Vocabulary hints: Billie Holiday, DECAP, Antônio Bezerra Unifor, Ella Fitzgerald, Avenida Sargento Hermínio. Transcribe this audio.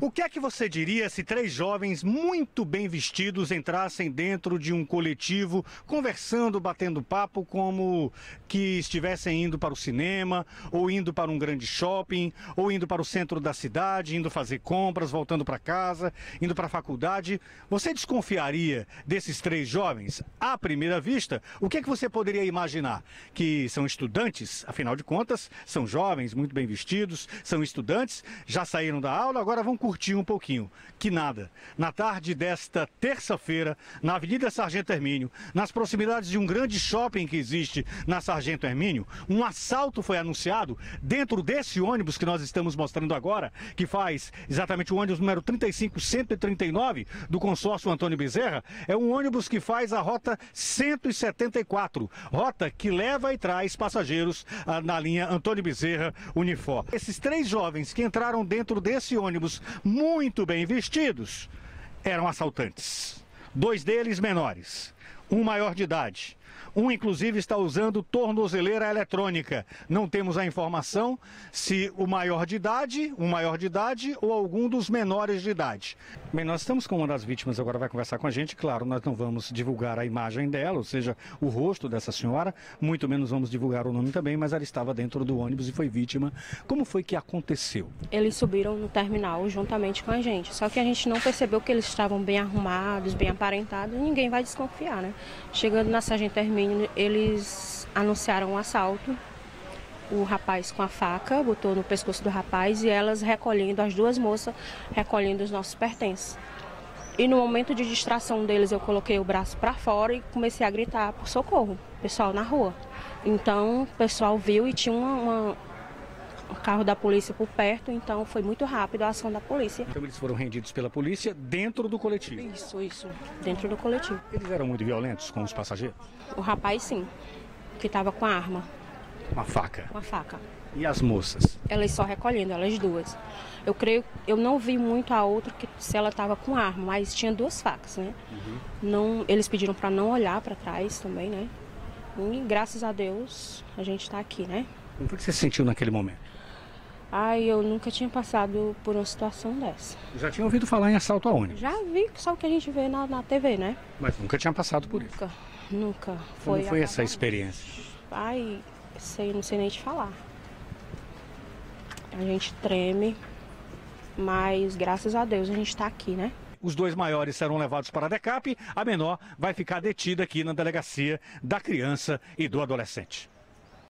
O que é que você diria se três jovens muito bem vestidos entrassem dentro de um coletivo, conversando, batendo papo, como que estivessem indo para o cinema, ou indo para um grande shopping, ou indo para o centro da cidade, indo fazer compras, voltando para casa, indo para a faculdade? Você desconfiaria desses três jovens? À primeira vista, o que é que você poderia imaginar? Que são estudantes, afinal de contas, são jovens, muito bem vestidos, são estudantes, já saíram da aula, agora vão curtir um pouquinho. Que nada. Na tarde desta terça-feira, na Avenida Sargento Hermínio, nas proximidades de um grande shopping que existe na Sargento Hermínio, um assalto foi anunciado dentro desse ônibus que nós estamos mostrando agora, que faz exatamente o ônibus número 35139 do consórcio Antônio Bezerra. É um ônibus que faz a rota 174, rota que leva e traz passageiros na linha Antônio Bezerra Unifor. Esses três jovens que entraram dentro desse ônibus muito bem vestidos eram assaltantes. Dois deles menores, um maior de idade. Um, inclusive, está usando tornozeleira eletrônica. Não temos a informação se o maior de idade, ou algum dos menores de idade. Bem, nós estamos com uma das vítimas, agora vai conversar com a gente. Claro, nós não vamos divulgar a imagem dela, ou seja, o rosto dessa senhora, muito menos vamos divulgar o nome também, mas ela estava dentro do ônibus e foi vítima. Como foi que aconteceu? Eles subiram no terminal juntamente com a gente, só que a gente não percebeu que eles estavam bem arrumados, bem aparentados, e ninguém vai desconfiar, né? Chegando na Sargento Hermínio, eles anunciaram um assalto, o rapaz com a faca, botou no pescoço do rapaz e elas recolhendo, as duas moças, recolhendo os nossos pertences. E no momento de distração deles, eu coloquei o braço para fora e comecei a gritar por socorro, pessoal na rua. Então, o pessoal viu e tinha um carro da polícia por perto, então foi muito rápido a ação da polícia. Então eles foram rendidos pela polícia dentro do coletivo? Isso, dentro do coletivo. Eles eram muito violentos com os passageiros? O rapaz, sim, que estava com a arma. Uma faca? Uma faca. E as moças? Elas só recolhendo, elas duas. Eu creio, eu não vi muito a outra, que se ela estava com arma, mas tinha duas facas, né? Uhum. Não, eles pediram para não olhar para trás também, né? E graças a Deus a gente está aqui, né? Como foi que você se sentiu naquele momento? Ai, eu nunca tinha passado por uma situação dessa. Já tinha ouvido falar em assalto a ônibus? Já vi, só o que a gente vê na TV, né? Mas nunca tinha passado por isso? Nunca. Como foi essa experiência? Ai, sei, não sei nem te falar. A gente treme, mas graças a Deus a gente tá aqui, né? Os dois maiores serão levados para a DECAP, a menor vai ficar detida aqui na delegacia da criança e do adolescente.